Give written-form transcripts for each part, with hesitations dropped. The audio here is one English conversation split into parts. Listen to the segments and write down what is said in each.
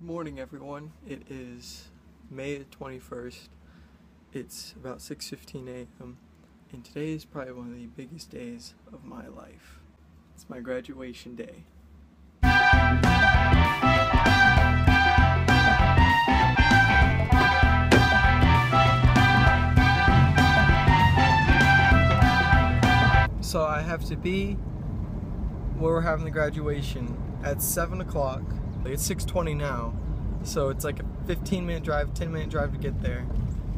Good morning, everyone. It is May 21st. It's about 6:15 a.m. and today is probably one of the biggest days of my life. It's my graduation day. So I have to be where we're having the graduation at 7 o'clock. It's 6:20 now, so it's like a 15-minute drive, 10-minute drive to get there.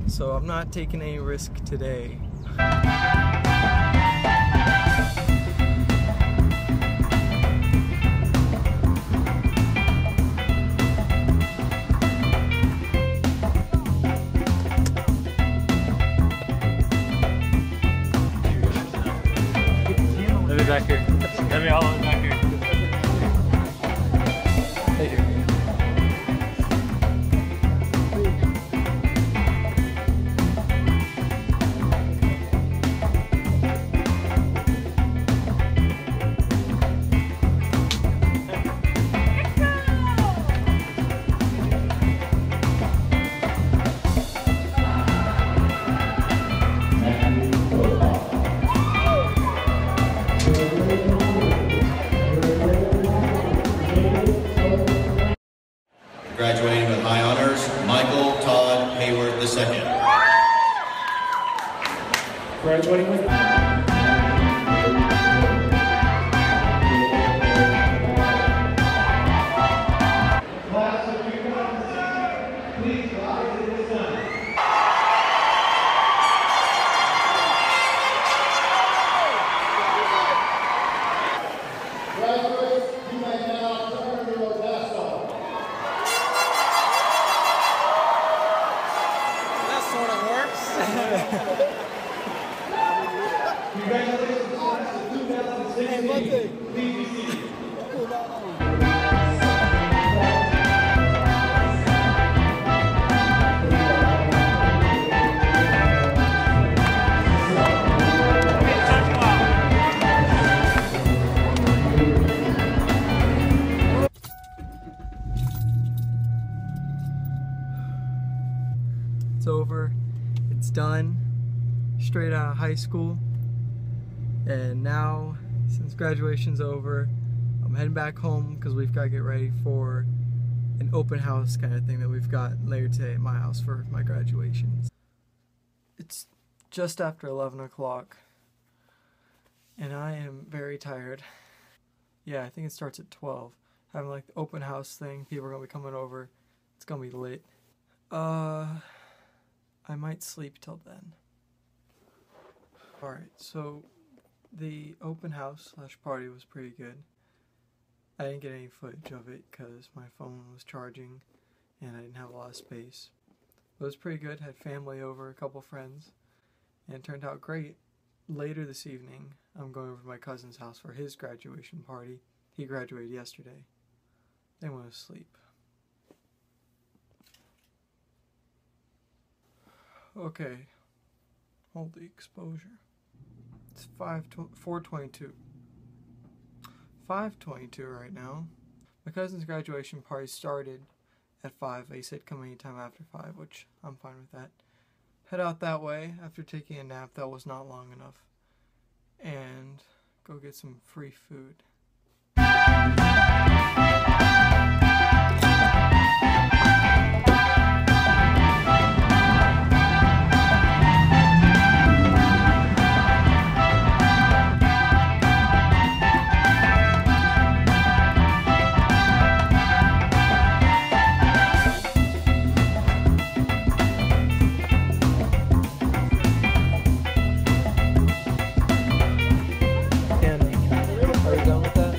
So I'm not taking any risk today. Let me back here. Let me all the way back here. Graduating with high honors, Michael Todd Hayward II. Graduating with class of 2006, please rise in the sun. Graduates, you may now turn your vest off. That sort of works. Congratulations, class of 2016. Please be seated. It's over, it's done, straight out of high school. And now, since graduation's over, I'm heading back home because we've got to get ready for an open house kind of thing that we've got later today at my house for my graduation. It's just after 11 o'clock and I am very tired. Yeah, I think it starts at 12. Having like the open house thing, people are gonna be coming over, it's gonna be lit. I might sleep till then. Alright, so the open house slash party was pretty good. I didn't get any footage of it because my phone was charging and I didn't have a lot of space. But it was pretty good, had family over, a couple friends, and it turned out great. Later this evening, I'm going over to my cousin's house for his graduation party. He graduated yesterday. They went to sleep. Okay, hold the exposure. It's 4:22. 5:22 right now. My cousin's graduation party started at 5. They said come anytime after 5, which I'm fine with that. Head out that way after taking a nap that was not long enough, and go get some free food. Are you done with that?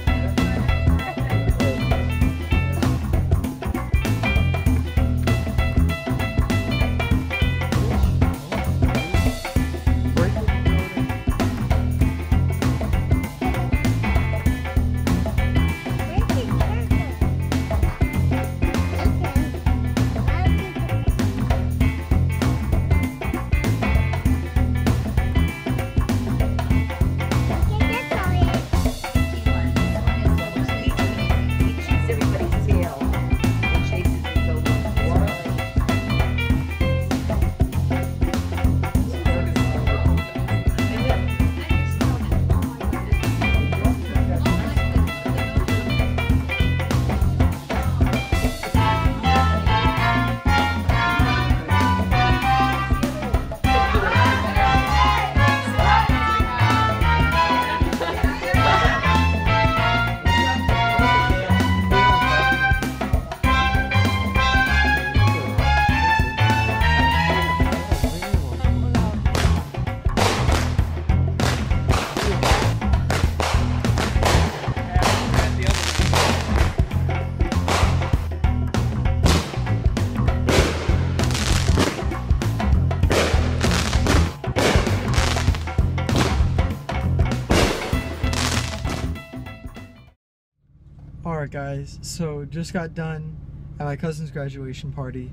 Alright guys, so just got done at my cousin's graduation party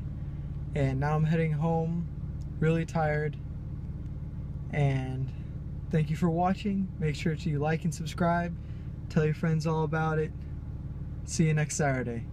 and now I'm heading home, really tired, and thank you for watching. Make sure to like and subscribe, tell your friends all about it. See you next Saturday.